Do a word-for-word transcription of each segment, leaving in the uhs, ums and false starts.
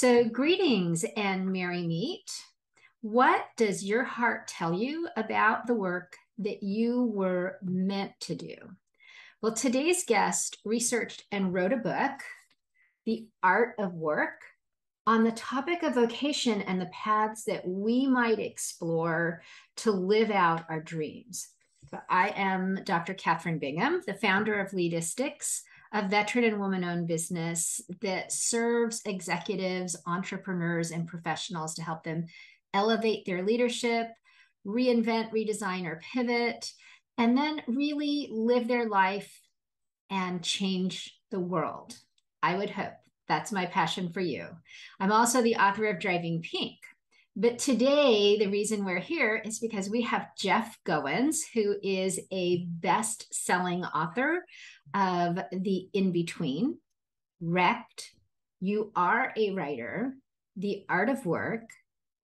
So greetings and merry meet. What does your heart tell you about the work that you were meant to do? Well, today's guest researched and wrote a book, The Art of Work, on the topic of vocation and the paths that we might explore to live out our dreams. So I am Doctor Kathryn Bingham, the founder of Leadistics, a veteran and woman-owned business that serves executives, entrepreneurs, and professionals to help them elevate their leadership, reinvent, redesign, or pivot, and then really live their life and change the world. I would hope. That's my passion for you. I'm also the author of Driving Pink. But today, the reason we're here is because we have Jeff Goins, who is a best-selling author of The In-Between, Wrecked, You Are a Writer, The Art of Work,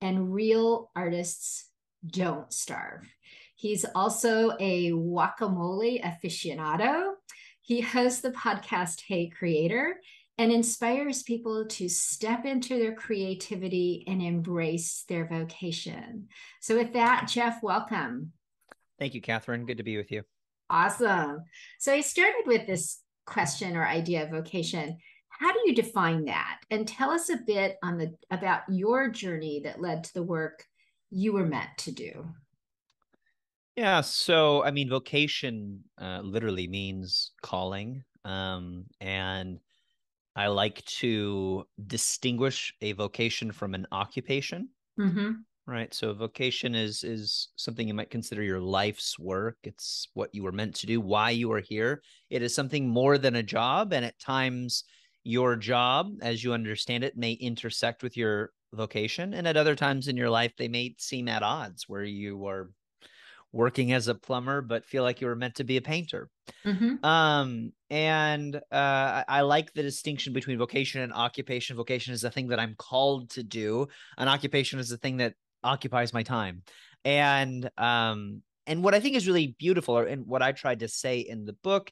and Real Artists Don't Starve. He's also a guacamole aficionado. He hosts the podcast Hey Creator and inspires people to step into their creativity and embrace their vocation. So with that, Jeff, welcome. Thank you, Kathryn. Good to be with you. Awesome. So I started with this question or idea of vocation. How do you define that? And tell us a bit on the about your journey that led to the work you were meant to do. Yeah. So, I mean, vocation uh, literally means calling. Um, and I like to distinguish a vocation from an occupation, mm-hmm. right? So vocation is is something you might consider your life's work. It's what you were meant to do, why you are here. It is something more than a job. And at times, your job, as you understand it, may intersect with your vocation. And at other times in your life, they may seem at odds, where you are working as a plumber, but feel like you were meant to be a painter. Mm-hmm. Um, and uh, I, I like the distinction between vocation and occupation. Vocation is the thing that I'm called to do. An occupation is the thing that occupies my time. And, um, and what I think is really beautiful, or, and what I tried to say in the book,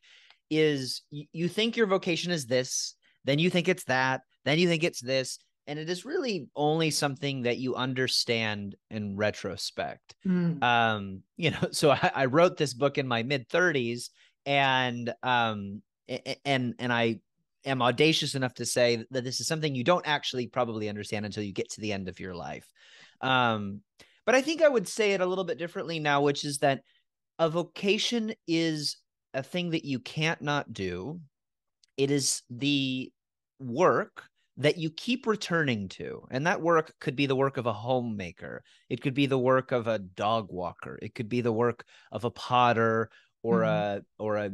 is y- you think your vocation is this, then you think it's that, then you think it's this. And it is really only something that you understand in retrospect. Mm. Um, you know, so I, I wrote this book in my mid thirties, and um, and and I am audacious enough to say that this is something you don't actually probably understand until you get to the end of your life. Um, but I think I would say it a little bit differently now, which is that a vocation is a thing that you can't not do. It is the work that you keep returning to. And that work could be the work of a homemaker. It could be the work of a dog walker. It could be the work of a potter or mm-hmm. a or a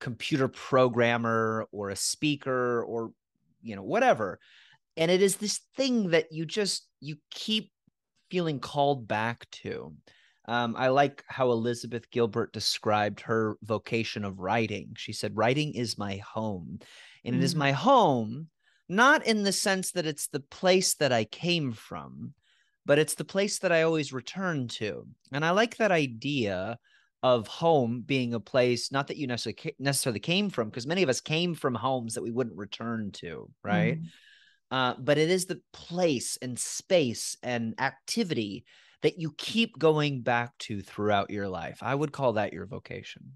computer programmer or a speaker or, you know, whatever. And it is this thing that you just, you keep feeling called back to. Um, I like how Elizabeth Gilbert described her vocation of writing. She said, writing is my home. And mm-hmm. it is my home not in the sense that it's the place that I came from, but it's the place that I always return to. And I like that idea of home being a place, not that you necessarily necessarily came from, because many of us came from homes that we wouldn't return to, right? Mm-hmm. Uh, but it is the place and space and activity that you keep going back to throughout your life. I would call that your vocation.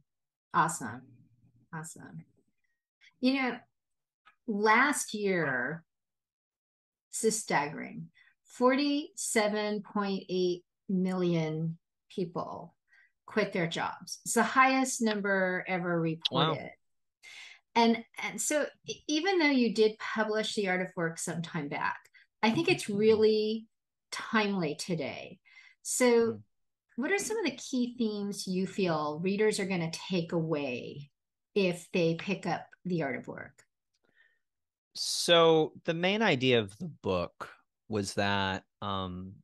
Awesome. Awesome. You know, last year, this is staggering, forty-seven point eight million people quit their jobs. It's the highest number ever reported. Wow. And, and so even though you did publish The Art of Work some time back, I think it's really timely today. So what are some of the key themes you feel readers are going to take away if they pick up The Art of Work? So the main idea of the book was that um,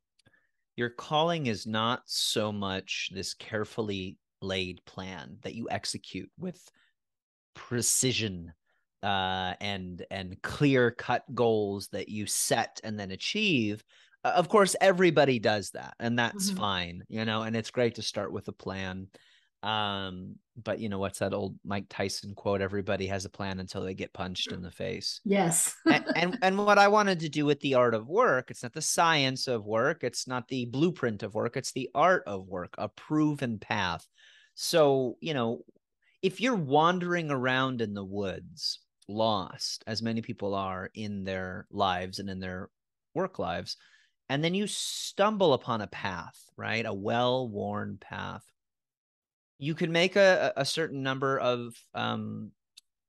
your calling is not so much this carefully laid plan that you execute with precision uh, and and clear-cut goals that you set and then achieve. Uh, of course, everybody does that, and that's mm-hmm. fine, you know, and it's great to start with a plan. Um, but you know, what's that old Mike Tyson quote? Everybody has a plan until they get punched in the face. Yes. and, and, and what I wanted to do with the art of work, it's not the science of work. It's not the blueprint of work. It's the art of work, a proven path. So, you know, if you're wandering around in the woods, lost, as many people are in their lives and in their work lives, and then you stumble upon a path, right? A well-worn path. You could make a, a certain number of um,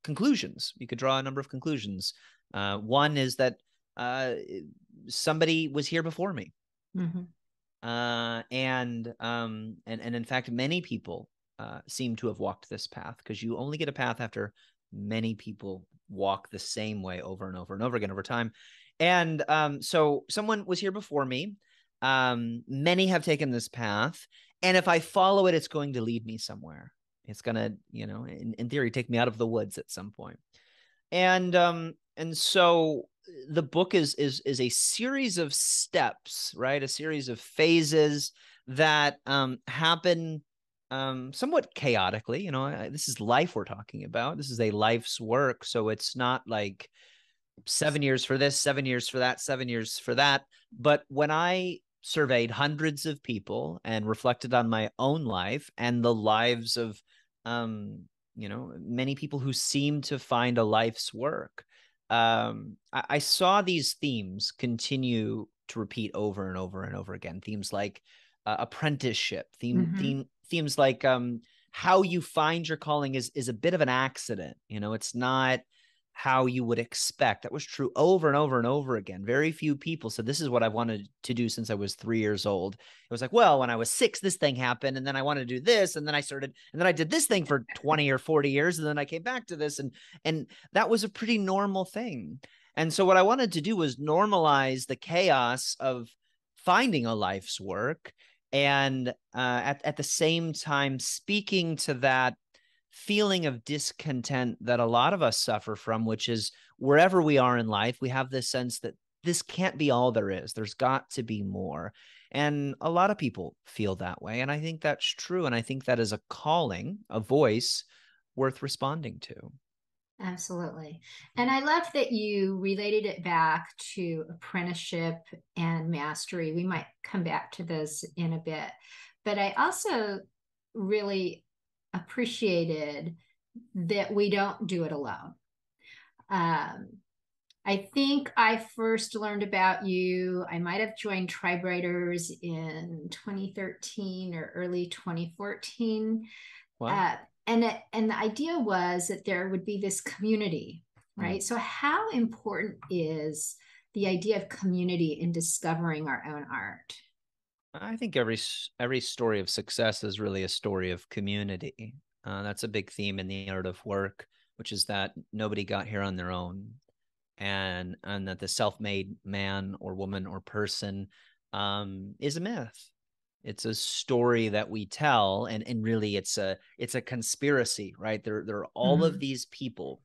conclusions. You could draw a number of conclusions. Uh, one is that uh, somebody was here before me. Mm-hmm. uh, and, um, and, and in fact, many people uh, seem to have walked this path, because you only get a path after many people walk the same way over and over and over again over time. And um, so someone was here before me. Um, many have taken this path. And if I follow it, it's going to lead me somewhere. It's going to, you know, in, in theory, take me out of the woods at some point. And um, and so the book is is is a series of steps, right? A series of phases that um, happen um, somewhat chaotically. You know, I, this is life we're talking about. This is a life's work. So it's not like seven years for this, seven years for that, seven years for that. But when I surveyed hundreds of people and reflected on my own life and the lives of, um, you know, many people who seem to find a life's work. Um, I, I saw these themes continue to repeat over and over and over again. Themes like uh, apprenticeship, theme, mm-hmm. theme, themes like um, how you find your calling is is a bit of an accident. You know, it's not how you would expect. That was true over and over and over again. Very few people said, this is what I wanted to do since I was three years old. It was like, well, when I was six, this thing happened, and then I wanted to do this, and then I started, and then I did this thing for twenty or forty years, and then I came back to this, and and that was a pretty normal thing. And so what I wanted to do was normalize the chaos of finding a life's work, and uh, at, at the same time speaking to that feeling of discontent that a lot of us suffer from, which is wherever we are in life, we have this sense that this can't be all there is. There's got to be more. And a lot of people feel that way. And I think that's true. And I think that is a calling, a voice worth responding to. Absolutely. And I love that you related it back to apprenticeship and mastery. We might come back to those in a bit. But I also really appreciated that we don't do it alone. Um, I think I first learned about you, I might have joined Tribe Writers in twenty thirteen or early twenty fourteen. Wow. Uh, and, it, and the idea was that there would be this community, right? Mm. So how important is the idea of community in discovering our own art? I think every every story of success is really a story of community. Uh, that's a big theme in the art of work, which is that nobody got here on their own, and and that the self-made man or woman or person um, is a myth. It's a story that we tell, and and really it's a it's a conspiracy, right? There there are all mm-hmm. of these people,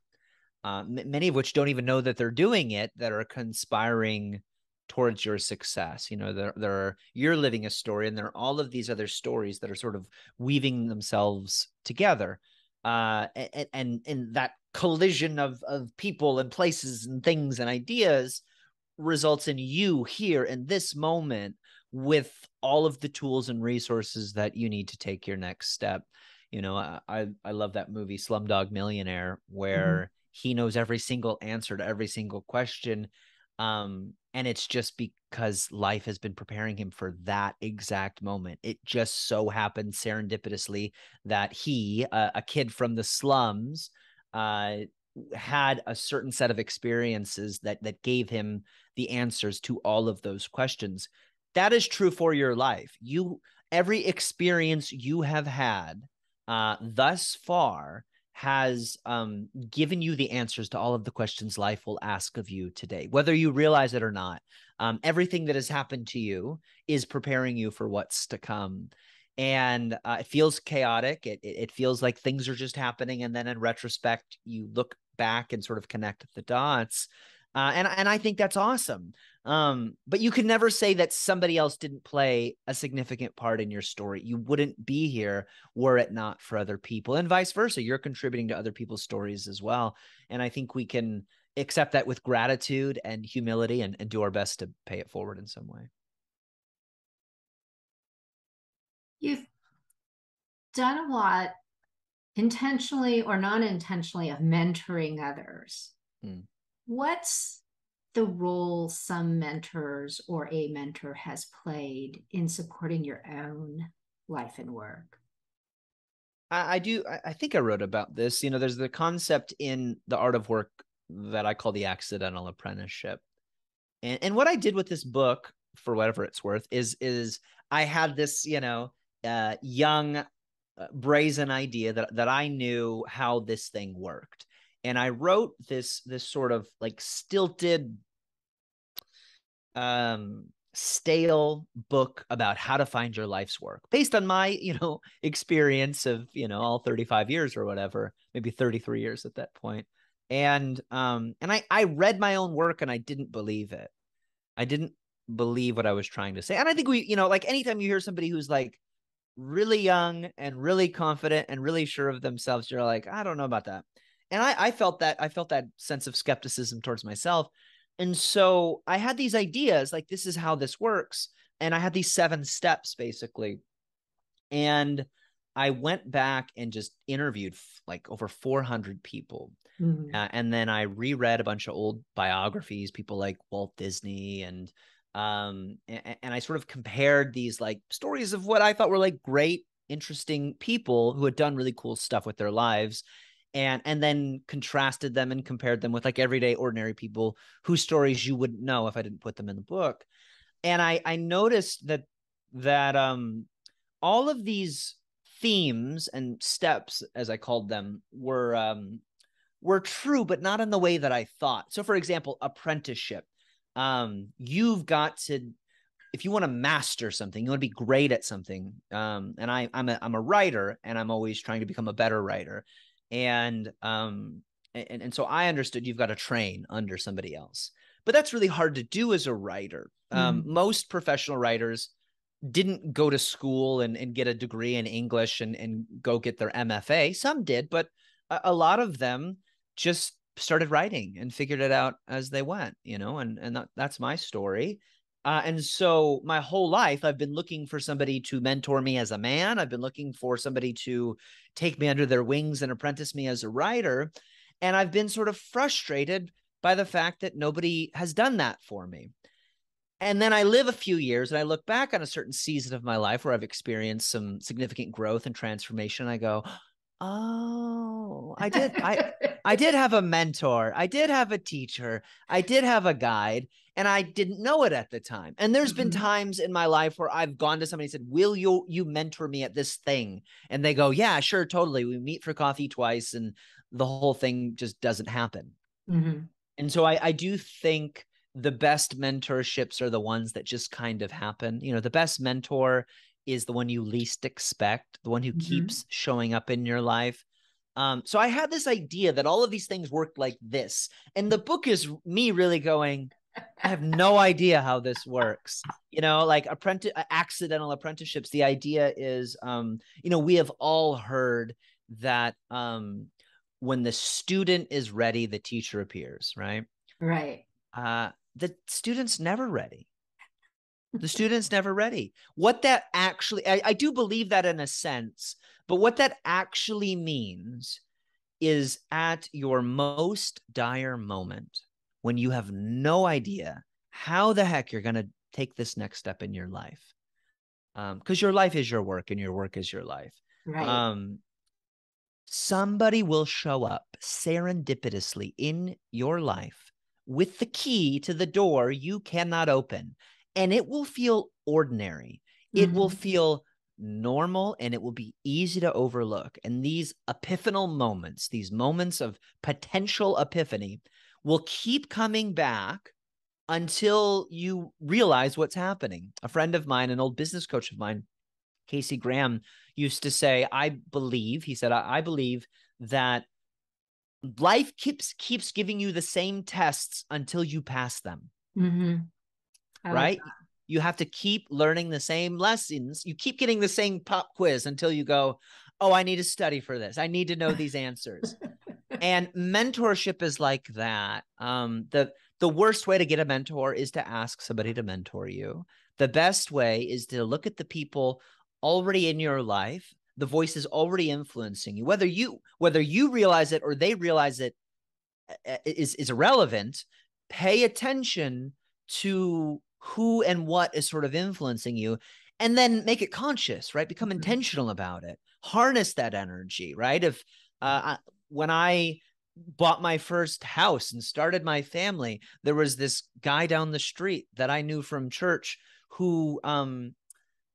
uh, m- many of which don't even know that they're doing it, that are conspiring towards your success. You know, there, there are, you're living a story, and there are all of these other stories that are sort of weaving themselves together. Uh, and, and, and that collision of, of people and places and things and ideas results in you here in this moment with all of the tools and resources that you need to take your next step. You know, I, I love that movie Slumdog Millionaire, where mm-hmm. he knows every single answer to every single question. Um, and it's just because life has been preparing him for that exact moment. It just so happened serendipitously that he, uh, a kid from the slums, uh, had a certain set of experiences that that gave him the answers to all of those questions. That is true for your life. You, every experience you have had uh, thus far has um, given you the answers to all of the questions life will ask of you today, whether you realize it or not. Um, everything that has happened to you is preparing you for what's to come. And uh, it feels chaotic. It, it, it feels like things are just happening. And then in retrospect, you look back and sort of connect the dots. Uh, and, and I think that's awesome. Um, but you could never say that somebody else didn't play a significant part in your story. You wouldn't be here were it not for other people, and vice versa. You're contributing to other people's stories as well. And I think we can accept that with gratitude and humility and, and do our best to pay it forward in some way. You've done a lot, intentionally or non-intentionally, of mentoring others. Mm. What's the role some mentors or a mentor has played in supporting your own life and work? I, I do. I, I think I wrote about this. You know, there's the concept in The Art of Work that I call the accidental apprenticeship. And, and what I did with this book, for whatever it's worth, is, is I had this, you know, uh, young, brazen idea that, that I knew how this thing worked. And I wrote this, this sort of like stilted, um, stale book about how to find your life's work based on my, you know, experience of, you know, all thirty-five years or whatever, maybe thirty-three years at that point. And, um, and I, I read my own work and I didn't believe it. I didn't believe what I was trying to say. And I think we, you know, like anytime you hear somebody who's like really young and really confident and really sure of themselves, you're like, I don't know about that. And I, I felt that I felt that sense of skepticism towards myself. And so I had these ideas, like, this is how this works. And I had these seven steps basically. And I went back and just interviewed like over four hundred people. Mm-hmm. uh, and then I reread a bunch of old biographies, people like Walt Disney, and um, and, and I sort of compared these like stories of what I thought were like great, interesting people who had done really cool stuff with their lives. And and then contrasted them and compared them with like everyday ordinary people whose stories you wouldn't know if I didn't put them in the book. And I, I noticed that that um, all of these themes and steps, as I called them, were um, were true, but not in the way that I thought. So, for example, apprenticeship. Um, you've got to, if you want to master something, you want to be great at something. Um, and I I'm a I'm a writer, and I'm always trying to become a better writer. And, um, and, and so I understood you've got to train under somebody else, but that's really hard to do as a writer. Um, mm. Most professional writers didn't go to school and, and get a degree in English and, and go get their M F A. Some did, but a, a lot of them just started writing and figured it out as they went, you know, and, and that, that's my story. Uh, and so my whole life, I've been looking for somebody to mentor me as a man. I've been looking for somebody to take me under their wings and apprentice me as a writer. And I've been sort of frustrated by the fact that nobody has done that for me. And then I live a few years and I look back on a certain season of my life where I've experienced some significant growth and transformation. And I go, oh, I did. I, I did have a mentor. I did have a teacher. I did have a guide. And I didn't know it at the time. And there's been times in my life where I've gone to somebody and said, will you, you mentor me at this thing? And they go, yeah, sure, totally. We meet for coffee twice and the whole thing just doesn't happen. Mm-hmm. And so I, I do think the best mentorships are the ones that just kind of happen. You know, the best mentor is the one you least expect, the one who mm-hmm. keeps showing up in your life. Um, so I had this idea that all of these things worked like this. And the book is me really going, I have no idea how this works. You know, like apprentice, accidental apprenticeships. The idea is, um, you know, we have all heard that um, when the student is ready, the teacher appears, right? Right. Uh, the student's never ready. The student's never ready. What that actually, I, I do believe that in a sense, but what that actually means is at your most dire moment, when you have no idea how the heck you're going to take this next step in your life. Um, 'cause your life is your work and your work is your life. Right. Um, somebody will show up serendipitously in your life with the key to the door you cannot open, and it will feel ordinary. Mm-hmm. It will feel normal, and it will be easy to overlook. And these epiphanal moments, these moments of potential epiphany, will keep coming back until you realize what's happening. A friend of mine, an old business coach of mine, Casey Graham, used to say, I believe, he said, I, I believe that life keeps keeps giving you the same tests until you pass them. Mm-hmm. Right? Like you have to keep learning the same lessons. You keep getting the same pop quiz until you go, oh, I need to study for this. I need to know these answers. And mentorship is like that. Um, the the worst way to get a mentor is to ask somebody to mentor you. The best way is to look at the people already in your life, the voices already influencing you. Whether you whether you realize it or they realize it is is irrelevant. Pay attention to who and what is sort of influencing you, and then make it conscious, right? Become intentional about it. Harness that energy, right? If uh, I, when I bought my first house and started my family, there was this guy down the street that I knew from church who um,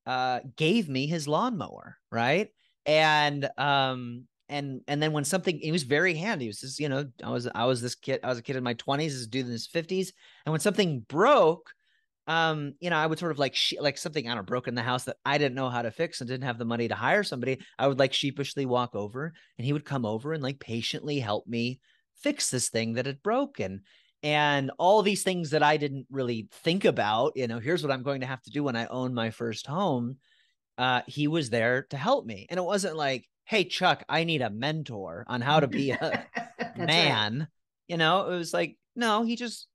uh, gave me his lawnmower, right? And um, and and then when something, he was very handy. He was just, you know, I was I was this kid, I was a kid in my twenties, this dude in his fifties, and when something broke, um, you know, I would sort of like like something I don't know, broke in the house that I didn't know how to fix and didn't have the money to hire somebody. I would like sheepishly walk over, and he would come over and like patiently help me fix this thing that had broken. And all these things that I didn't really think about, you know, here's what I'm going to have to do when I own my first home. Uh, he was there to help me. And it wasn't like, hey, Chuck, I need a mentor on how to be a man. Right. You know, it was like, no, he just,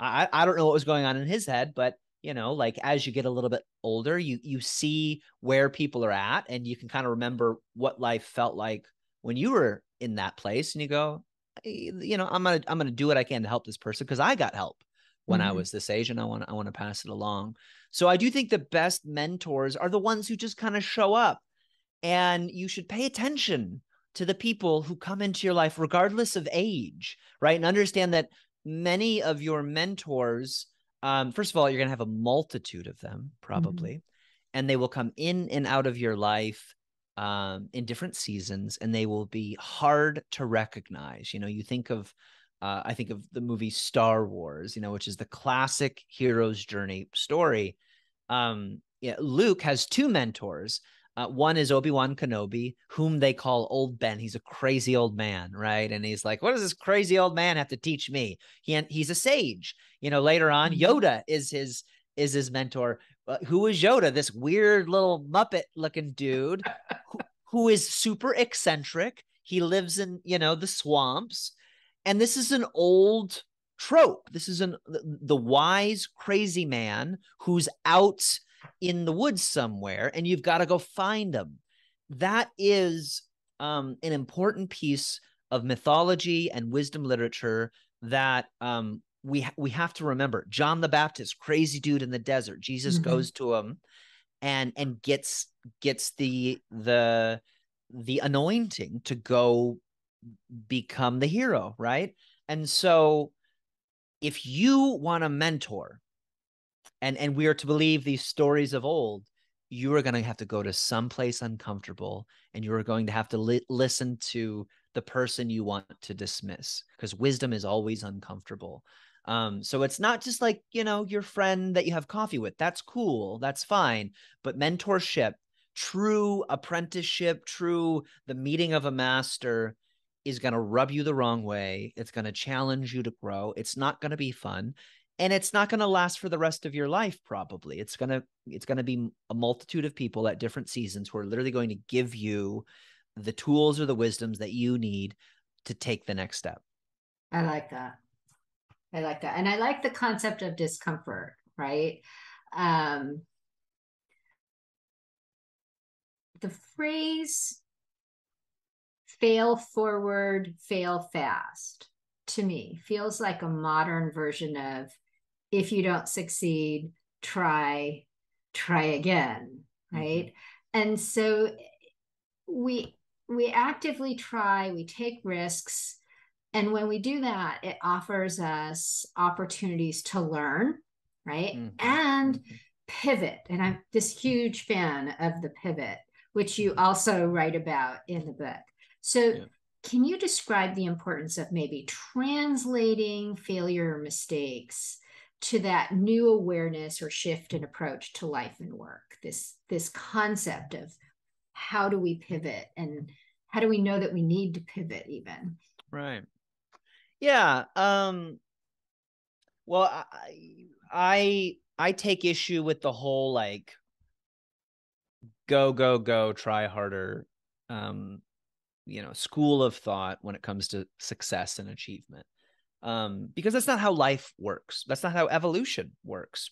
I, I don't know what was going on in his head, but, you know, like as you get a little bit older, you, you see where people are at, and you can kind of remember what life felt like when you were in that place, and you go, you know, I'm going to, I'm going to do what I can to help this person, because I got help when mm-hmm. I was this age, and I want to, I want to pass it along. So I do think the best mentors are the ones who just kind of show up, and you should pay attention to the people who come into your life, regardless of age, right? And understand that many of your mentors, um, first of all, you're going to have a multitude of them probably, mm-hmm. and they will come in and out of your life Um, in different seasons, and they will be hard to recognize. You know, you think of, uh, I think of the movie Star Wars, you know, which is the classic hero's journey story. Um, yeah, Luke has two mentors. Uh, one is Obi-Wan Kenobi, whom they call Old Ben. He's a crazy old man, right? And he's like, what does this crazy old man have to teach me? He, he's a sage. You know, later on, Yoda is his is his mentor. Uh, who is Yoda? This weird little Muppet looking dude who, who is super eccentric. He lives in, you know, the swamps. And this is an old trope. This is an the wise, crazy man who's out in the woods somewhere, and you've got to go find him. That is um, an important piece of mythology and wisdom literature that um we we have to remember. John the Baptist, crazy dude in the desert. Jesus mm-hmm. goes to him and and gets gets the the the anointing to go become the hero, right? And so if you want a mentor, and and we are to believe these stories of old, you are going to have to go to someplace uncomfortable, and you are going to have to li- listen to the person you want to dismiss, because wisdom is always uncomfortable. Um, so it's not just like, you know, your friend that you have coffee with. That's cool. That's fine. But mentorship, true apprenticeship, true the meeting of a master is going to rub you the wrong way. It's going to challenge you to grow. It's not going to be fun. And it's not going to last for the rest of your life, probably. It's going to it's going to be a multitude of people at different seasons who are literally going to give you the tools or the wisdoms that you need to take the next step. I like that. I like that. And I like the concept of discomfort, right? Um, the phrase fail forward, fail fast, to me feels like a modern version of if you don't succeed, try, try again, right? Mm-hmm. And so we, we actively try, we take risks. And when we do that, it offers us opportunities to learn, right? Mm-hmm. And mm-hmm. pivot. And I'm this huge fan of the pivot, which you also write about in the book. So yeah. Can you describe the importance of maybe translating failure or mistakes to that new awareness or shift in approach to life and work? This, this concept of how do we pivot, and how do we know that we need to pivot even? Right. Yeah. Um, well, I, I, I take issue with the whole, like, go, go, go, try harder, um, you know, school of thought when it comes to success and achievement, um, because that's not how life works. That's not how evolution works.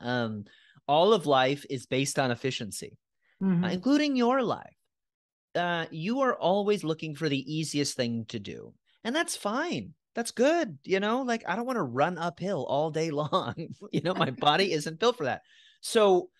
Um, all of life is based on efficiency, mm-hmm. uh, including your life. Uh, you are always looking for the easiest thing to do. And that's fine. That's good. You know, like, I don't want to run uphill all day long. You know, my body isn't built for that. So,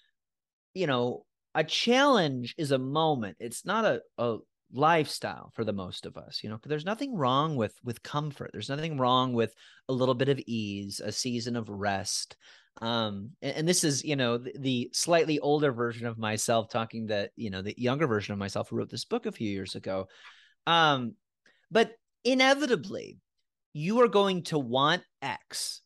you know, a challenge is a moment. It's not a, a lifestyle for the most of us, you know, because there's nothing wrong with, with comfort. There's nothing wrong with a little bit of ease, a season of rest. Um, and, and this is, you know, the, the slightly older version of myself talking to, you know, the younger version of myself who wrote this book a few years ago. Um, but inevitably, you are going to want X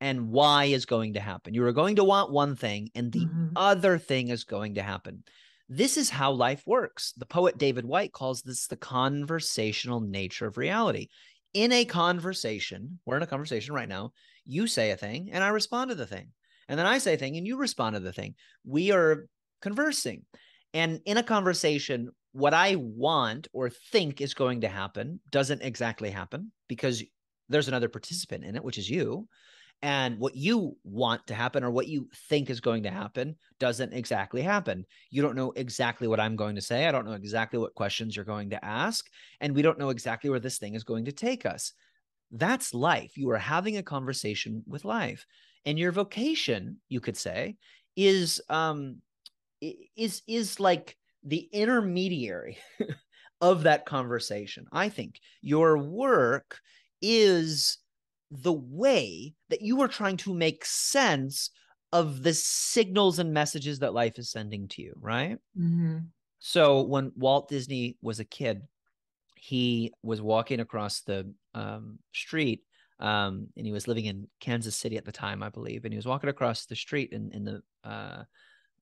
and Y is going to happen. You are going to want one thing and the mm-hmm. other thing is going to happen. This is how life works. The poet David Whyte calls this the conversational nature of reality. In a conversation, we're in a conversation right now, you say a thing and I respond to the thing. And then I say a thing and you respond to the thing. We are conversing. And in a conversation, what I want or think is going to happen doesn't exactly happen because there's another participant in it, which is you. And what you want to happen or what you think is going to happen doesn't exactly happen. You don't know exactly what I'm going to say. I don't know exactly what questions you're going to ask. And we don't know exactly where this thing is going to take us. That's life. You are having a conversation with life. And your vocation, you could say, is um, is is like the intermediary of that conversation. I think your work is the way that you are trying to make sense of the signals and messages that life is sending to you, right? Mm-hmm. So when Walt Disney was a kid, he was walking across the um, street um, and he was living in Kansas City at the time, I believe. And he was walking across the street in, in the uh,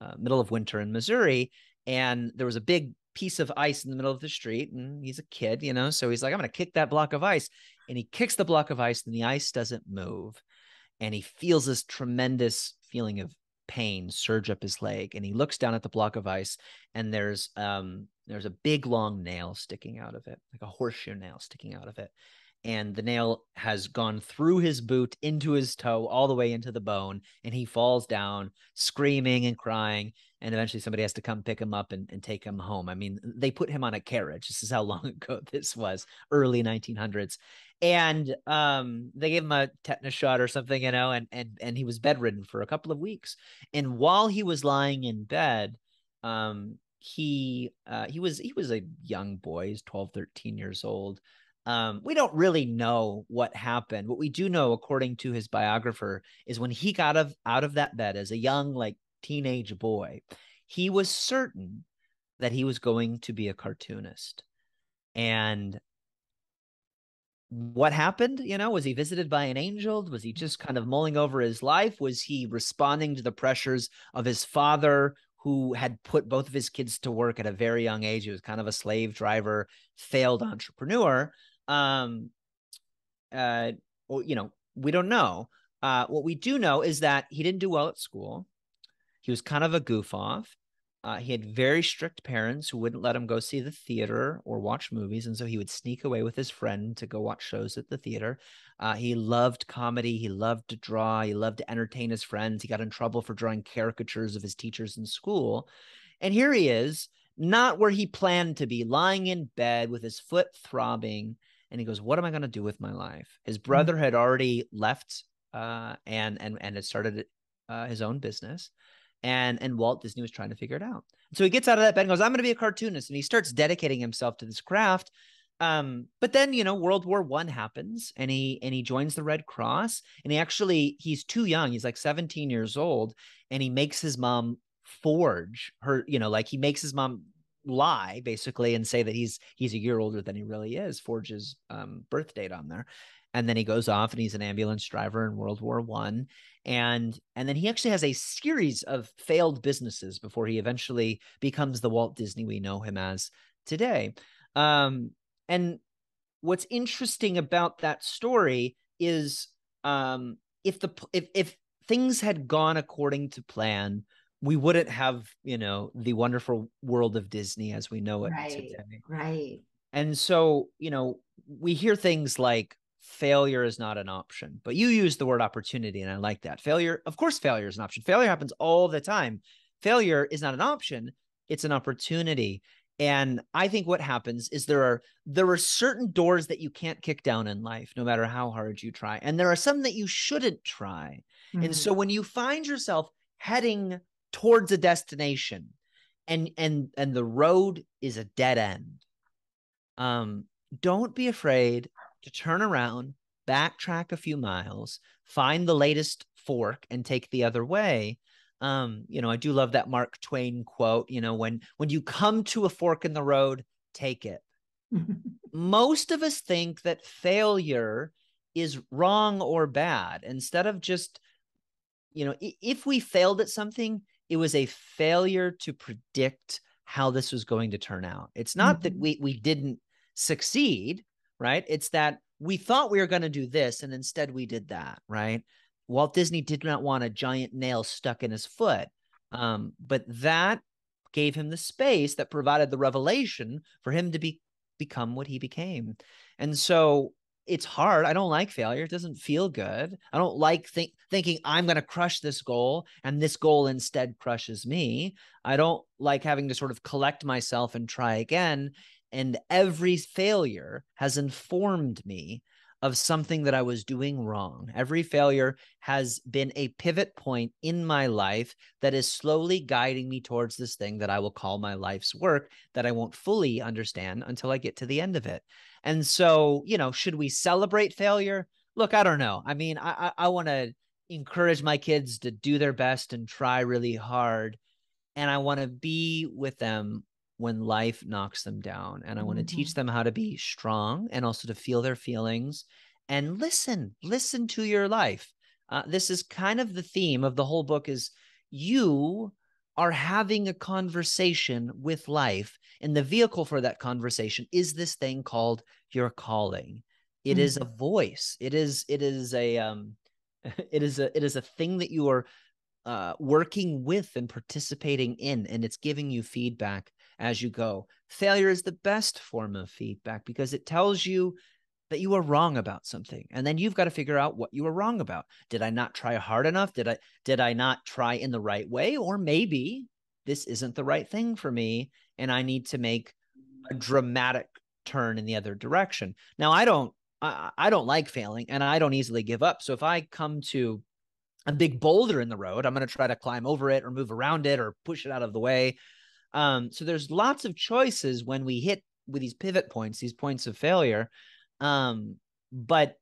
uh, middle of winter in Missouri. And there was a big piece of ice in the middle of the street, and he's a kid, you know, so he's like, I'm going to kick that block of ice. And he kicks the block of ice and the ice doesn't move. And he feels this tremendous feeling of pain surge up his leg. And he looks down at the block of ice and there's, um, there's a big long nail sticking out of it, like a horseshoe nail sticking out of it. And the nail has gone through his boot into his toe all the way into the bone. And he falls down screaming and crying. And eventually somebody has to come pick him up and, and take him home. I mean, they put him on a carriage. This is how long ago this was, early nineteen hundreds. And um, they gave him a tetanus shot or something, you know, and, and, and he was bedridden for a couple of weeks. And while he was lying in bed, um, he uh, he was he was a young boy. He's twelve, thirteen years old. Um, we don't really know what happened. What we do know, according to his biographer, is when he got of, out of that bed as a young, like, teenage boy, he was certain that he was going to be a cartoonist. And what happened, you know, was he visited by an angel? Was he just kind of mulling over his life? Was he responding to the pressures of his father, who had put both of his kids to work at a very young age? He was kind of a slave driver, failed entrepreneur. Um, uh, well, you know, we don't know. Uh, what we do know is that he didn't do well at school. He was kind of a goof off. Uh, he had very strict parents who wouldn't let him go see the theater or watch movies. And so he would sneak away with his friend to go watch shows at the theater. Uh, he loved comedy. He loved to draw. He loved to entertain his friends. He got in trouble for drawing caricatures of his teachers in school. And here he is, not where he planned to be, lying in bed with his foot throbbing. And he goes, what am I going to do with my life? His brother had already left uh, and, and, and had started uh, his own business. And and Walt Disney was trying to figure it out. So he gets out of that bed and goes, I'm going to be a cartoonist. And he starts dedicating himself to this craft. Um, but then, you know, World War One happens and he and he joins the Red Cross. And he actually, he's too young. He's like seventeen years old. And he makes his mom forge her, you know, like he makes his mom lie basically and say that he's he's a year older than he really is, forges um, birth date on there. And then he goes off and he's an ambulance driver in World War One. And, and then he actually has a series of failed businesses before he eventually becomes the Walt Disney we know him as today. Um, and what's interesting about that story is um, if the if if things had gone according to plan, we wouldn't have, you know, the wonderful world of Disney as we know it right, today. Right. And so, you know, we hear things like failure is not an option, but you use the word opportunity, and I like that. Failure, of course, failure is an option. Failure happens all the time. Failure is not an option. It's an opportunity. And I think what happens is there are there are certain doors that you can't kick down in life, no matter how hard you try. And there are some that you shouldn't try. Mm-hmm. And so when you find yourself heading towards a destination and and and the road is a dead end, um, don't be afraid to turn around, backtrack a few miles, find the latest fork and take the other way. Um, you know, I do love that Mark Twain quote, you know, when, when you come to a fork in the road, take it. Most of us think that failure is wrong or bad. Instead of just, you know, if we failed at something, it was a failure to predict how this was going to turn out. It's not mm-hmm. that we, we didn't succeed, right? It's that we thought we were going to do this, and instead we did that, right? Walt Disney did not want a giant nail stuck in his foot, um, but that gave him the space that provided the revelation for him to be become what he became. And so it's hard. I don't like failure. It doesn't feel good. I don't like think, thinking I'm going to crush this goal, and this goal instead crushes me. I don't like having to sort of collect myself and try again. And every failure has informed me of something that I was doing wrong. Every failure has been a pivot point in my life that is slowly guiding me towards this thing that I will call my life's work that I won't fully understand until I get to the end of it. And so, you know, should we celebrate failure? Look, I don't know. I mean, I, I, I want to encourage my kids to do their best and try really hard. And I want to be with them when life knocks them down. And I want to mm-hmm. teach them how to be strong and also to feel their feelings and listen, listen to your life. Uh, this is kind of the theme of the whole book is you are having a conversation with life. And the vehicle for that conversation is this thing called your calling. It mm-hmm. is a voice. It is, it is a, um, it is a, it is a thing that you are uh, working with and participating in, and it's giving you feedback as you go. Failure is the best form of feedback because it tells you that you are wrong about something. And then you've got to figure out what you were wrong about. Did I not try hard enough? Did I, did I not try in the right way? Or maybe this isn't the right thing for me and I need to make a dramatic turn in the other direction. Now, I don't, I, I don't like failing and I don't easily give up. So if I come to a big boulder in the road, I'm going to try to climb over it or move around it or push it out of the way. Um, so there's lots of choices when we hit with these pivot points, these points of failure. Um, but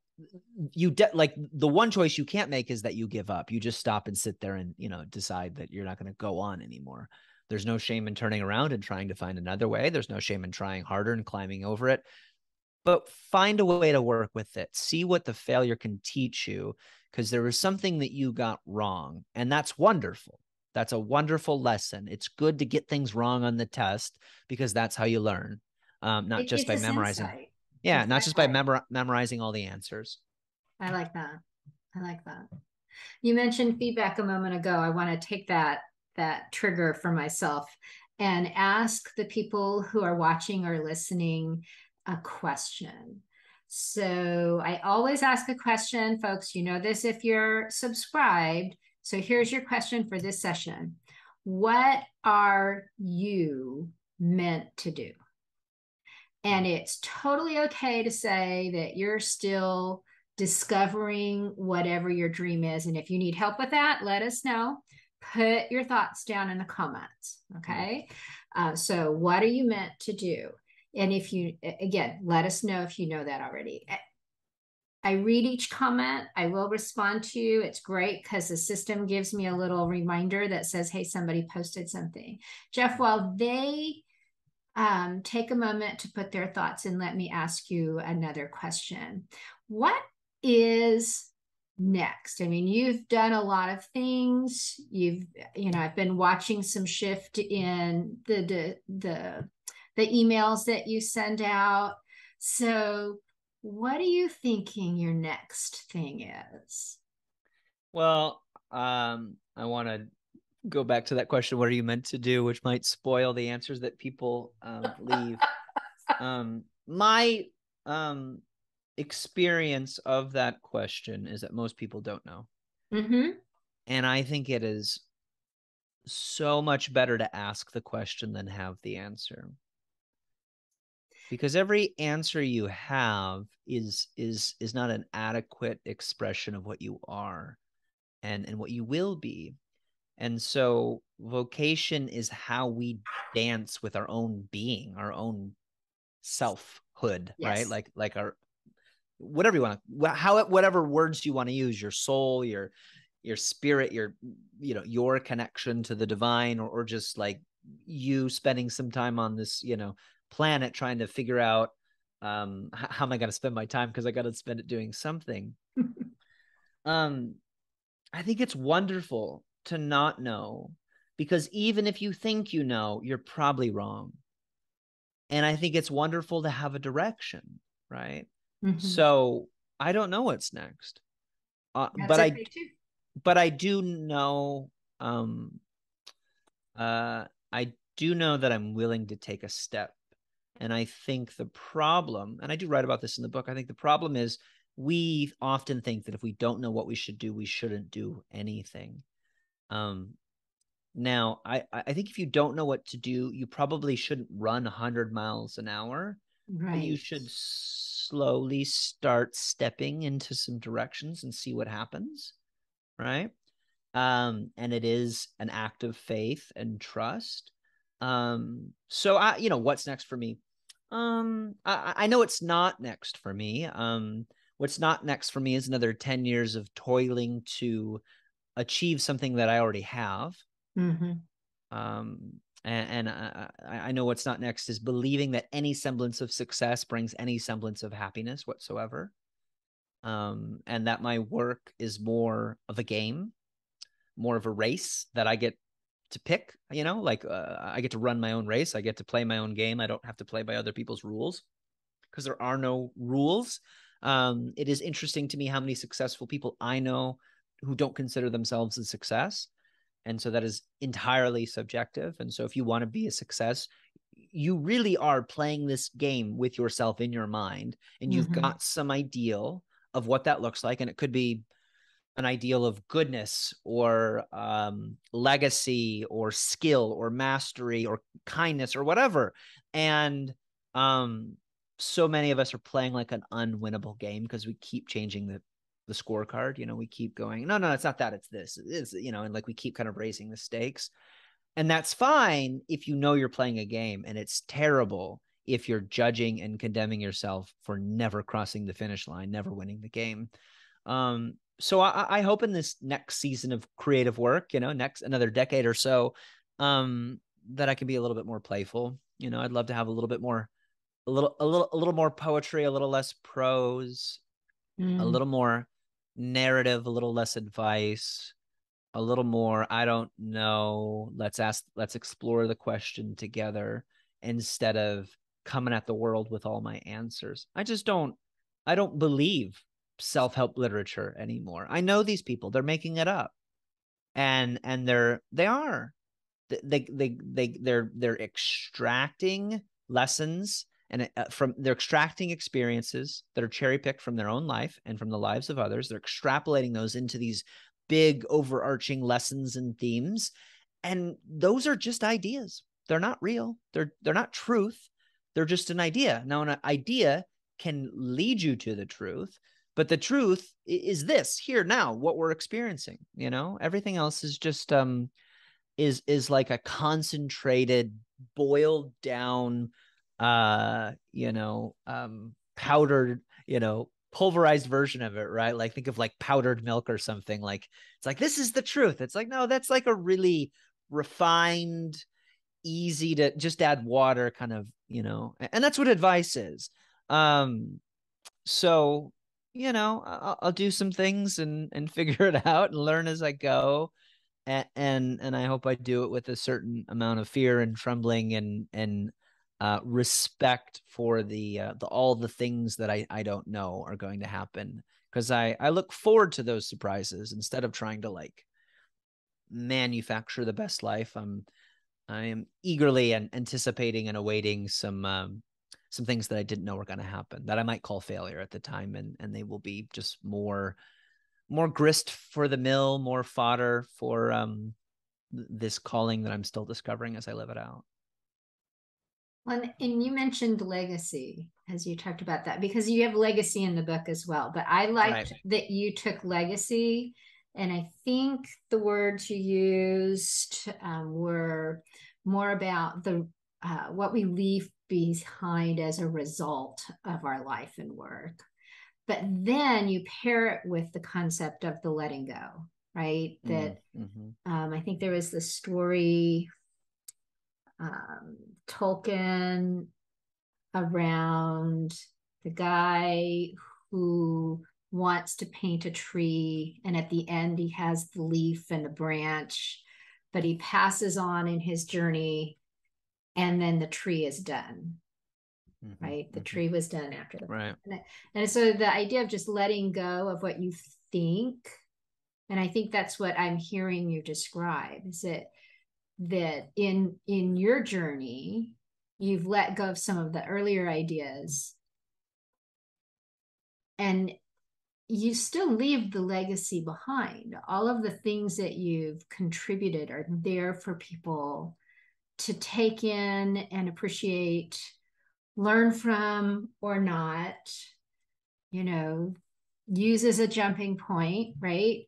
you de- like the one choice you can't make is that you give up. You just stop and sit there and, you know, decide that you're not going to go on anymore. There's no shame in turning around and trying to find another way. There's no shame in trying harder and climbing over it, but find a way to work with it. See what the failure can teach you, because there was something that you got wrong, and that's wonderful. That's a wonderful lesson. It's good to get things wrong on the test because that's how you learn, um, not it, just by memorizing. Insight. Yeah, it's not just by memor- memorizing all the answers. I like that. I like that. You mentioned feedback a moment ago. I want to take that that trigger for myself and ask the people who are watching or listening a question. So I always ask a question, folks. You know this if you're subscribed. So here's your question for this session. What are you meant to do? And it's totally okay to say that you're still discovering whatever your dream is. And if you need help with that, let us know. Put your thoughts down in the comments, okay? Uh, so what are you meant to do? And if you, again, let us know if you know that already. I read each comment. I will respond to you. It's great because the system gives me a little reminder that says, hey, somebody posted something. Jeff, while they um, take a moment to put their thoughts in, let me ask you another question. What is next? I mean, you've done a lot of things. You've, you know, I've been watching some shift in the, the, the, the emails that you send out. So what are you thinking your next thing is? Well, um, I want to go back to that question, what are you meant to do, which might spoil the answers that people um, leave. um, my um, experience of that question is that most people don't know. Mm-hmm. And I think it is so much better to ask the question than have the answer. Because every answer you have is is is not an adequate expression of what you are and, and what you will be. And so vocation is how we dance with our own being, our own selfhood, yes. right? Like like our whatever you want to how whatever words you want to use, your soul, your your spirit, your you know, your connection to the divine, or, or just like you spending some time on this, you know, planet trying to figure out um how am I going to spend my time, because I got to spend it doing something. um I think it's wonderful to not know, because even if you think you know, you're probably wrong. And I think it's wonderful to have a direction, right? Mm-hmm. So I don't know what's next, uh, but I but I do know um uh I do know that I'm willing to take a step. And I think the problem, and I do write about this in the book, I think the problem is we often think that if we don't know what we should do, we shouldn't do anything. Um, now, I, I think if you don't know what to do, you probably shouldn't run one hundred miles an hour. Right. But you should slowly start stepping into some directions and see what happens, right? Um, and it is an act of faith and trust. Um, so I, you know, what's next for me? Um, I, I know it's not next for me. Um, what's not next for me is another ten years of toiling to achieve something that I already have. Mm-hmm. Um, and, and I, I know what's not next is believing that any semblance of success brings any semblance of happiness whatsoever. Um, and that my work is more of a game, more of a race that I get to pick, you know, like uh, I get to run my own race. I get to play my own game. I don't have to play by other people's rules because there are no rules. Um, it is interesting to me how many successful people I know who don't consider themselves a success. And so that is entirely subjective. And so if you want to be a success, you really are playing this game with yourself in your mind, and you've mm-hmm. got some ideal of what that looks like. And it could be an ideal of goodness or um, legacy or skill or mastery or kindness or whatever. And um, so many of us are playing like an unwinnable game because we keep changing the, the scorecard. You know, we keep going, no, no, it's not that, it's this, it's, you know, and like we keep kind of raising the stakes. And that's fine if you know you're playing a game, and it's terrible if you're judging and condemning yourself for never crossing the finish line, never winning the game. Um, So I, I hope in this next season of creative work, you know, next another decade or so, um, that I can be a little bit more playful. You know, I'd love to have a little bit more, a little, a little, a little more poetry, a little less prose, mm. a little more narrative, a little less advice, a little more, I don't know, let's ask, let's explore the question together instead of coming at the world with all my answers. I just don't, I don't believe self-help literature anymore. I know these people, they're making it up, and and they're they are they they they they're they're extracting lessons and uh, from they're extracting experiences that are cherry-picked from their own life and from the lives of others. They're extrapolating those into these big overarching lessons and themes, and those are just ideas. They're not real. They're they're not truth. They're just an idea. Now, an idea can lead you to the truth. But the truth is this here now, what we're experiencing, you know, everything else is just um, is is like a concentrated, boiled down, uh, you know, um, powdered, you know, pulverized version of it. Right. Like think of like powdered milk or something. Like it's like this is the truth. It's like, no, that's like a really refined, easy to just add water kind of, you know, and that's what advice is. Um, so. You know, I'll, I'll do some things and and figure it out and learn as I go, and and, and I hope I do it with a certain amount of fear and trembling and and uh, respect for the, uh, the all the things that I, I don't know are going to happen, because I, I look forward to those surprises instead of trying to like manufacture the best life. I'm I am eagerly and anticipating and awaiting some um, some things that I didn't know were going to happen that I might call failure at the time, and and they will be just more more grist for the mill, more fodder for um, this calling that I'm still discovering as I live it out. And, and you mentioned legacy as you talked about that, because you have legacy in the book as well. But I liked right. that you took legacy. And I think the words you used um, were more about the uh, what we leave behind as a result of our life and work. But then you pair it with the concept of the letting go, right? That mm-hmm. um, I think there was the story, um, Tolkien, around the guy who wants to paint a tree, and at the end he has the leaf and the branch, but he passes on in his journey, and then the tree is done. Mm-hmm. Right, the mm-hmm. tree was done after the right. And, and so the idea of just letting go of what you think, and I think that's what I'm hearing you describe, is that that in in your journey you've let go of some of the earlier ideas, and you still leave the legacy behind. All of the things that you've contributed are there for people to take in and appreciate, learn from or not, you know, use as a jumping point, right?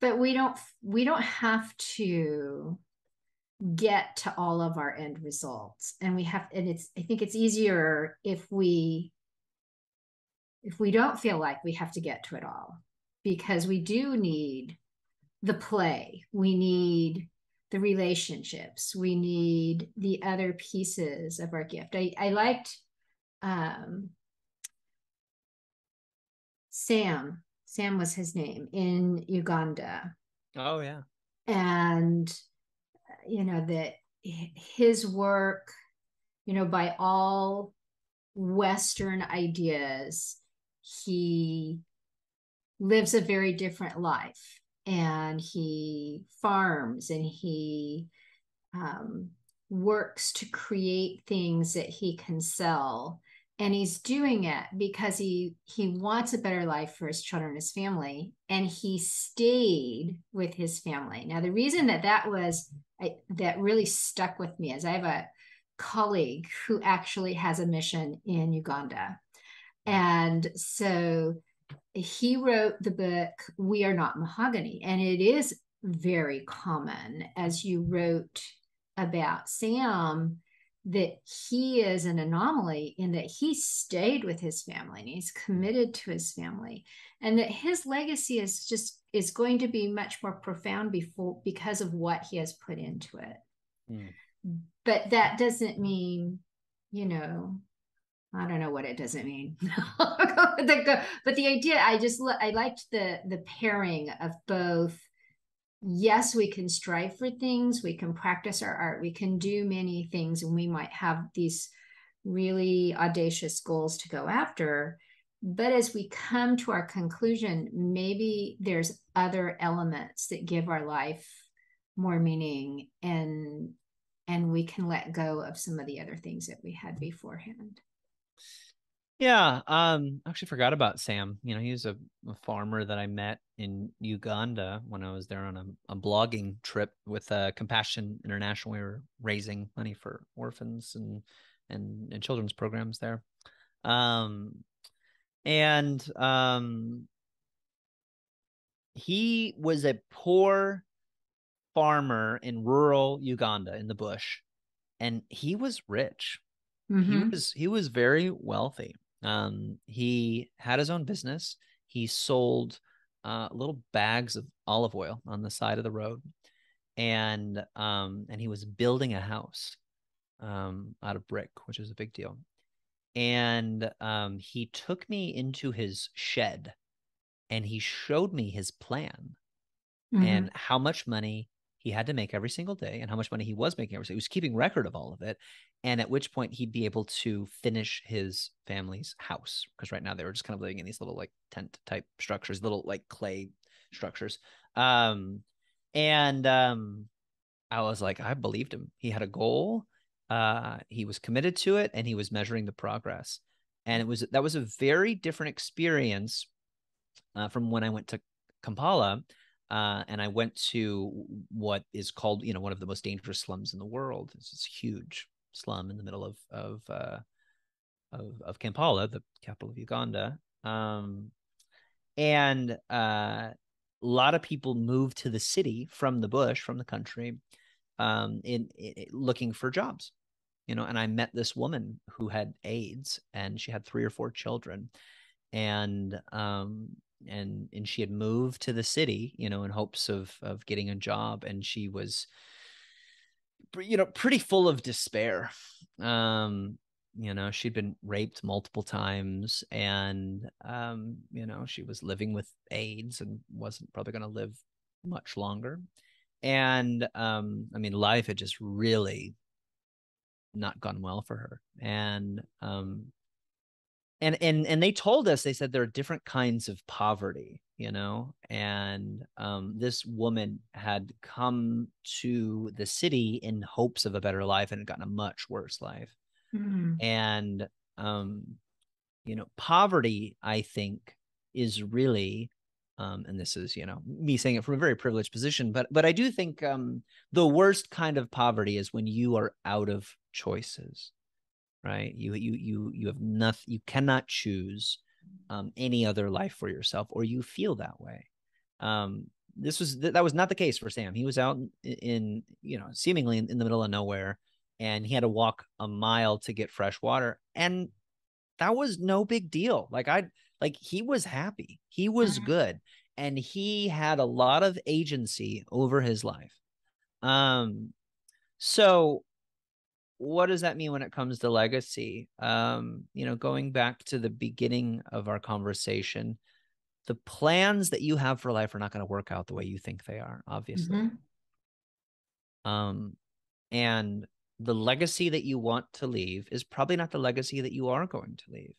But we don't, we don't have to get to all of our end results. And we have, and it's, I think it's easier if we if we don't feel like we have to get to it all, because we do need the play. We need the relationships. We need the other pieces of our gift. I, I liked um, Sam. Sam was his name in Uganda. Oh, yeah. And, you know, that his work, you know, by all Western ideas, he lives a very different life, and he farms, and he um, works to create things that he can sell. And he's doing it because he, he wants a better life for his children, his family, and he stayed with his family. Now, the reason that that was, I, that really stuck with me is I have a colleague who actually has a mission in Uganda. And so he wrote the book, We Are Not Mahogany. And it is very common, as you wrote about Sam, that he is an anomaly in that he stayed with his family and he's committed to his family, and that his legacy is just, is going to be much more profound before, because of what he has put into it. Mm. But that doesn't mean, you know, I don't know what it doesn't mean. But the idea, I just, I liked the the pairing of both. Yes, we can strive for things. We can practice our art. We can do many things, and we might have these really audacious goals to go after. But as we come to our conclusion, maybe there's other elements that give our life more meaning, and and we can let go of some of the other things that we had beforehand. Yeah, um, I actually forgot about Sam. You know, he was a, a farmer that I met in Uganda when I was there on a, a blogging trip with uh, Compassion International. We were raising money for orphans and and, and children's programs there. Um, and um, he was a poor farmer in rural Uganda in the bush, and he was rich. Mm-hmm. He was he was very wealthy. Um, he had his own business. He sold uh, little bags of olive oil on the side of the road, and um, and he was building a house um, out of brick, which is a big deal. And um, he took me into his shed, and he showed me his plan, mm-hmm. and how much money he had to make every single day and how much money he was making every single day. He was keeping record of all of it. And at which point he'd be able to finish his family's house. Because right now they were just kind of living in these little like tent type structures, little like clay structures. Um, and um, I was like, I believed him. He had a goal. Uh, he was committed to it and he was measuring the progress. And it was, that was a very different experience uh, from when I went to Kampala uh, and I went to what is called, you know, one of the most dangerous slums in the world. It's this huge slum in the middle of, of, uh, of, of Kampala, the capital of Uganda. Um, and uh, a lot of people moved to the city from the bush, from the country, um, in, in looking for jobs. You know, and I met this woman who had AIDS, and she had three or four children, and um, and and she had moved to the city, you know, in hopes of of getting a job, and she was, you know, pretty full of despair. Um, you know, she'd been raped multiple times, and um, you know, she was living with AIDS and wasn't probably going to live much longer, and um, I mean, life had just really not gone well for her. And um and and and they told us, they said there are different kinds of poverty, you know, and um this woman had come to the city in hopes of a better life and had gotten a much worse life. Mm-hmm. And um you know, poverty, I think, is really um and this is, you know, me saying it from a very privileged position, but but I do think um the worst kind of poverty is when you are out of choices, right? You you you you have nothing. You cannot choose um, any other life for yourself, or you feel that way. Um, this was th that was not the case for Sam. He was out in, in you know, seemingly in, in the middle of nowhere, and he had to walk a mile to get fresh water, and that was no big deal. Like I like he was happy, he was good, and he had a lot of agency over his life. Um, so. What does that mean when it comes to legacy? Um, you know, going back to the beginning of our conversation, the plans that you have for life are not going to work out the way you think they are, obviously. Mm-hmm. Um, and the legacy that you want to leave is probably not the legacy that you are going to leave.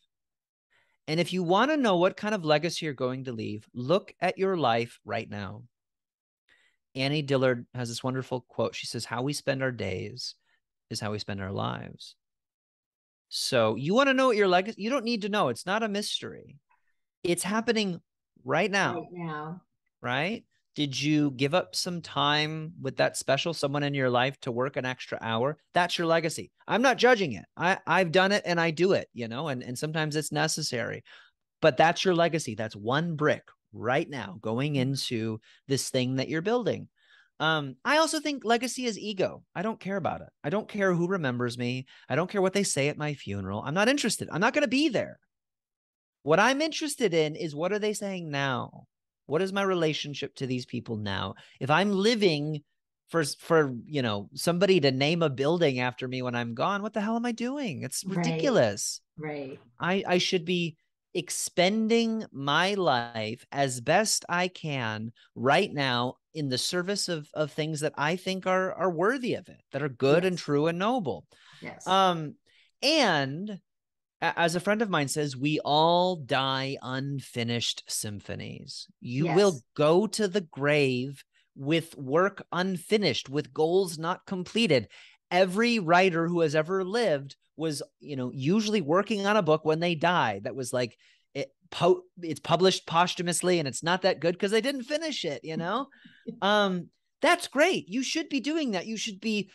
And if you want to know what kind of legacy you're going to leave, look at your life right now. Annie Dillard has this wonderful quote. She says, "How we spend our days is how we spend our lives." So you want to know what your legacy, you don't need to know. It's not a mystery. It's happening right now. Right now. Right? Did you give up some time with that special someone in your life to work an extra hour? That's your legacy. I'm not judging it. I, I've done it and I do it, you know, and, and sometimes it's necessary. But that's your legacy. That's one brick right now going into this thing that you're building. Um, I also think legacy is ego. I don't care about it. I don't care who remembers me. I don't care what they say at my funeral. I'm not interested. I'm not going to be there. What I'm interested in is, what are they saying now? What is my relationship to these people now? If I'm living for, for, you know, somebody to name a building after me when I'm gone, what the hell am I doing? It's ridiculous. Right. Right. I, I should be expending my life as best I can right now in the service of of things that I think are are worthy of it, that are good. Yes. And true and noble. Yes. Um, and as a friend of mine says, we all die unfinished symphonies. You yes. will go to the grave with work unfinished, with goals not completed. Every writer who has ever lived was, you know, usually working on a book when they died that was like, it po it's published posthumously and it's not that good because they didn't finish it, you know? Um, that's great. You should be doing that. You should be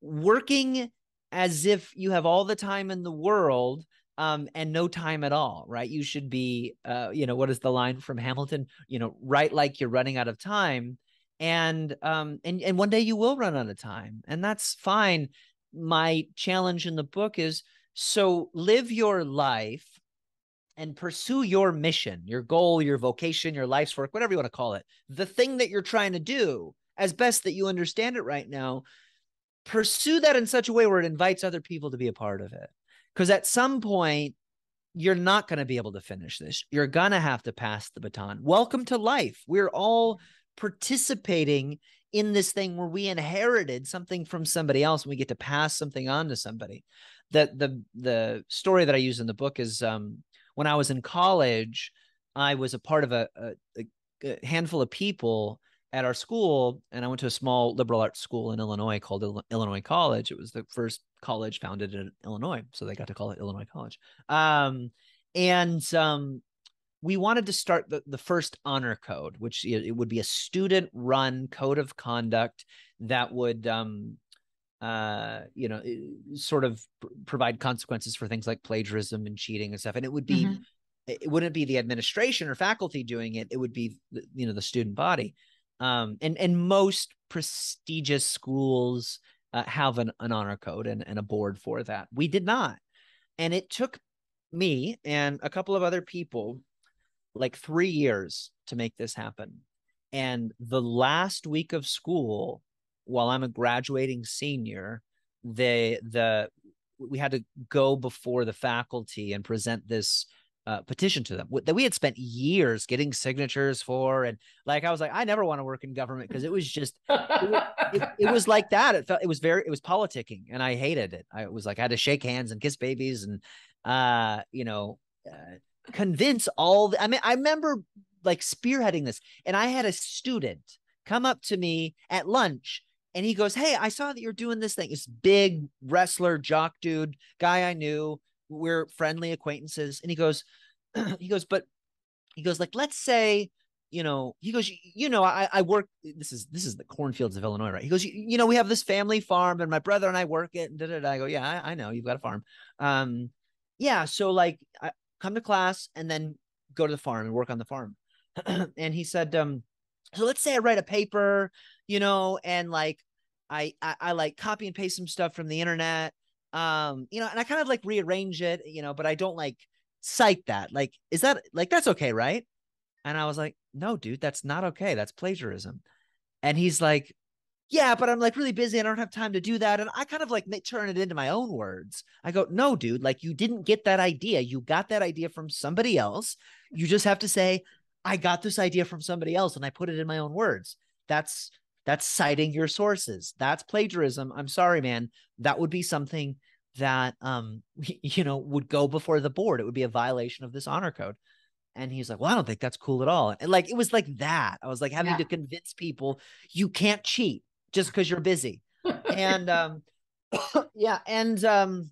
working as if you have all the time in the world, um, and no time at all, right? You should be, uh, you know, what is the line from Hamilton? You know, write like you're running out of time. And, um, and, and one day you will run out of time, and that's fine. My challenge in the book is, so live your life and pursue your mission, your goal, your vocation, your life's work, whatever you want to call it, the thing that you're trying to do as best that you understand it right now, pursue that in such a way where it invites other people to be a part of it. Because at some point, you're not going to be able to finish this. You're going to have to pass the baton. Welcome to life. We're all participating in this thing where we inherited something from somebody else and we get to pass something on to somebody. The, the, the story that I use in the book is um, when I was in college, I was a part of a, a, a handful of people at our school, and I went to a small liberal arts school in Illinois called Il- Illinois College. It was the first college founded in Illinois, so they got to call it Illinois College. Um, and um, we wanted to start the, the first honor code, which it would be a student-run code of conduct that would um, uh, you know, sort of provide consequences for things like plagiarism and cheating and stuff, and it would be mm-hmm. it wouldn't be the administration or faculty doing it. It would be, you know, the student body. Um, and, and most prestigious schools uh, have an, an honor code and, and a board for that. We did not. And it took me and a couple of other people like three years to make this happen. And the last week of school, while I'm a graduating senior, they, the, we had to go before the faculty and present this Uh, petition to them that we had spent years getting signatures for. And like, I was like, I never want to work in government, because it was just, it, it, it was like that. It felt, it was very, it was politicking, and I hated it. I was like, I had to shake hands and kiss babies and, uh, you know, uh, convince all the, I mean, I remember like spearheading this, and I had a student come up to me at lunch and he goes, "Hey, I saw that you're doing this thing." This big wrestler, jock dude, guy I knew. We're friendly acquaintances. And he goes, he goes, but he goes like, let's say, you know, he goes, you know, I, I work, this is, this is the cornfields of Illinois, right? He goes, you, you know, we have this family farm and my brother and I work it. And da, da, da. I go, yeah, I, I know you've got a farm. Um, yeah. So like I come to class and then go to the farm and work on the farm. And he said, um, so let's say I write a paper, you know, and like, I, I, I like copy and paste some stuff from the internet. Um, you know, and I kind of like rearrange it, you know, but I don't like cite that. Like, is that like, that's okay, right? And I was like, no, dude, that's not okay. That's plagiarism. And he's like, yeah, but I'm like really busy. I don't have time to do that. And I kind of like turn it into my own words. I go, no, dude, like you didn't get that idea. You got that idea from somebody else. You just have to say, I got this idea from somebody else and I put it in my own words. That's That's citing your sources. That's plagiarism. I'm sorry, man. That would be something that, um, you know, would go before the board. It would be a violation of this honor code. And he's like, well, I don't think that's cool at all. And like, it was like that. I was like having yeah. to convince people you can't cheat just because you're busy. And um, yeah. And um,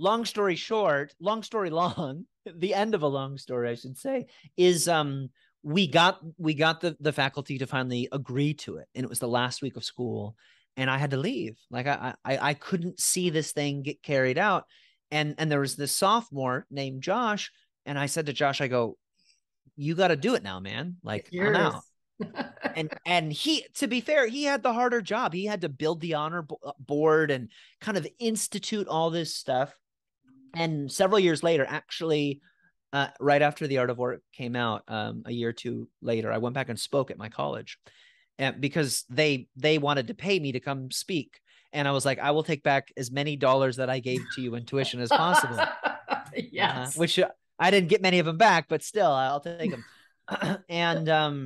long story short, long story long, the end of a long story, I should say, is um. We got we got the, the faculty to finally agree to it. And it was the last week of school. And I had to leave. Like I I, I couldn't see this thing get carried out. And and there was this sophomore named Josh. And I said to Josh, I go, you got to do it now, man. Like, yes. I'm out. and and he, to be fair, he had the harder job. He had to build the honor board and kind of institute all this stuff. And several years later, actually, Uh, right after The Art of Work came out, um, a year or two later, I went back and spoke at my college, and because they they wanted to pay me to come speak, and I was like, I will take back as many dollars that I gave to you in tuition as possible. Yes, uh, which I didn't get many of them back, but still, I'll take them. and um,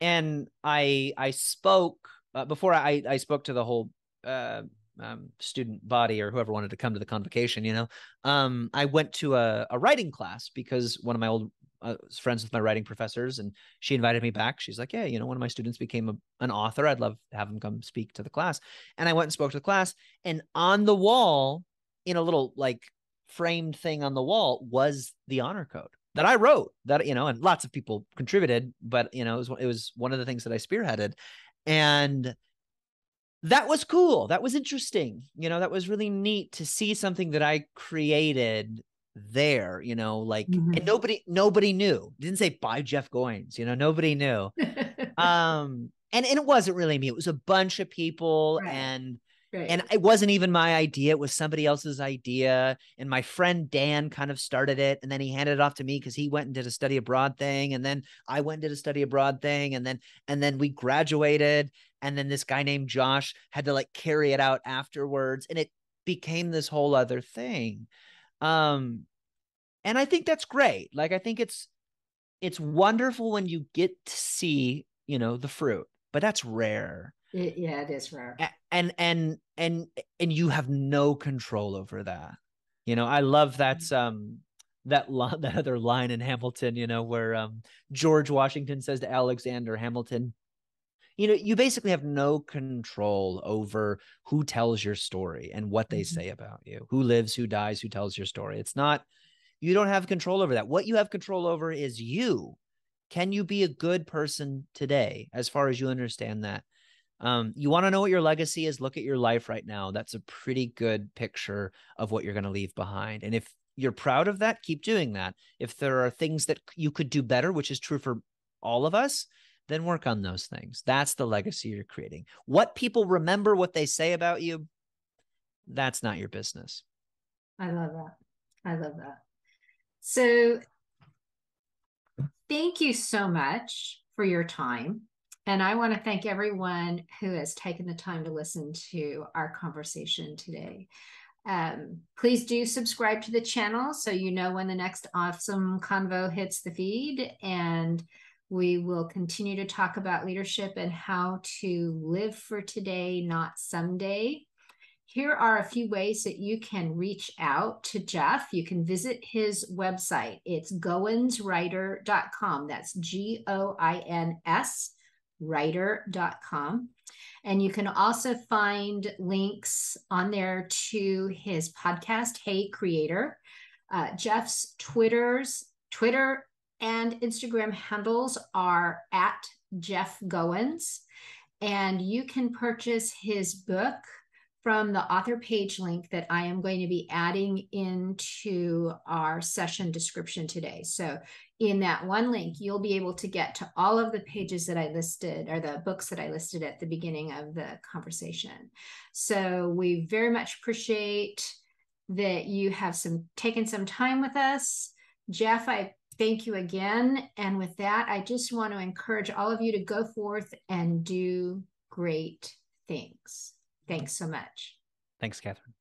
and I I spoke uh, before I I spoke to the whole uh, Um, student body or whoever wanted to come to the convocation, you know, um, I went to a, a writing class because one of my old uh, friends with my writing professors, and she invited me back. She's like, yeah, you know, one of my students became a, an author. I'd love to have him come speak to the class. And I went and spoke to the class, and on the wall, in a little like framed thing on the wall, was the honor code that I wrote, that, you know, and lots of people contributed, but you know, it was, it was one of the things that I spearheaded. And that was cool. That was interesting. You know, that was really neat to see something that I created there, you know, like, mm-hmm. and nobody, nobody knew. It didn't say by Jeff Goins, you know, nobody knew. um, and, and it wasn't really me. It was a bunch of people, right. and, right. and it wasn't even my idea. It was somebody else's idea. And my friend Dan kind of started it, and then he handed it off to me because he went and did a study abroad thing. And then I went and did a study abroad thing. And then, and then we graduated. And then this guy named Josh had to like carry it out afterwards. And it became this whole other thing. Um, and I think that's great. Like, I think it's, it's wonderful when you get to see, you know, the fruit, but that's rare. It, yeah, it is rare. And, and, and, and you have no control over that. You know, I love that, um, that line, that other line in Hamilton, you know, where, um, George Washington says to Alexander Hamilton, you know, you basically have no control over who tells your story and what they say about you, who lives, who dies, who tells your story. It's not, you don't have control over that. What you have control over is you. Can you be a good person today? As far as you understand that, um, you want to know what your legacy is. Look at your life right now. That's a pretty good picture of what you're going to leave behind. And if you're proud of that, keep doing that. If there are things that you could do better, which is true for all of us, then work on those things. That's the legacy you're creating. What people remember, what they say about you, that's not your business. I love that. I love that. So thank you so much for your time. And I want to thank everyone who has taken the time to listen to our conversation today. Um, please do subscribe to the channel so you know when the next awesome convo hits the feed. And we will continue to talk about leadership and how to live for today, not someday. Here are a few ways that you can reach out to Jeff. You can visit his website. It's goins writer dot com. That's G O I N S, writer dot com. And you can also find links on there to his podcast, Hey Creator. Uh, Jeff's Twitter's, Twitter, and Instagram handles are at Jeff Goins, and you can purchase his book from the author page link that I am going to be adding into our session description today. So in that one link, you'll be able to get to all of the pages that I listed, or the books that I listed at the beginning of the conversation. So we very much appreciate that you have some taken some time with us. Jeff, I thank you again. And with that, I just want to encourage all of you to go forth and do great things. Thanks so much. Thanks, Kathryn.